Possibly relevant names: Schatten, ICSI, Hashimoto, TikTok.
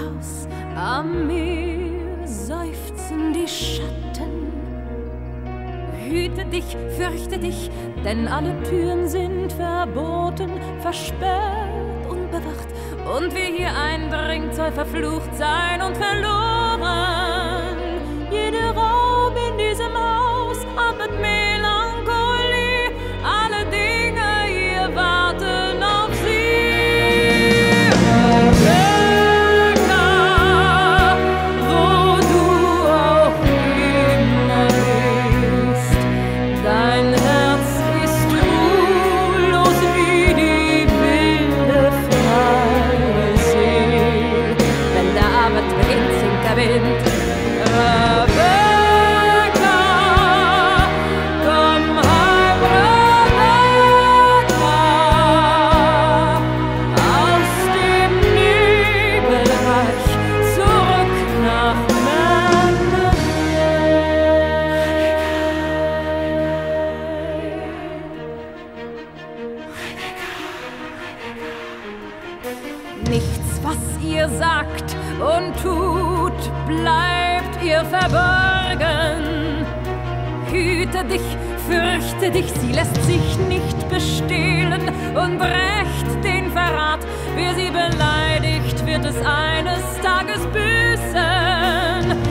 Haus am Meer seufzen die Schatten. Hüte dich, fürchte dich, denn alle Türen sind verboten, versperrt, unbewacht. Und wer hier eindringt, soll verflucht sein und verloren. Jeder Raum in diesem Haus atmet Melancholie, alle Dinge hier warten auf sie. Amerika, wo du auch immer bist, dein Herz ist ruhelos wie die wilde freie See, wenn der Abend beginnt, singt der Wind. Nichts, was ihr sagt und tut, bleibt ihr verborgen. Hüte dich, fürchte dich, sie lässt sich nicht bestehlen und brecht den Verrat. Wer sie beleidigt, wird es eines Tages büßen.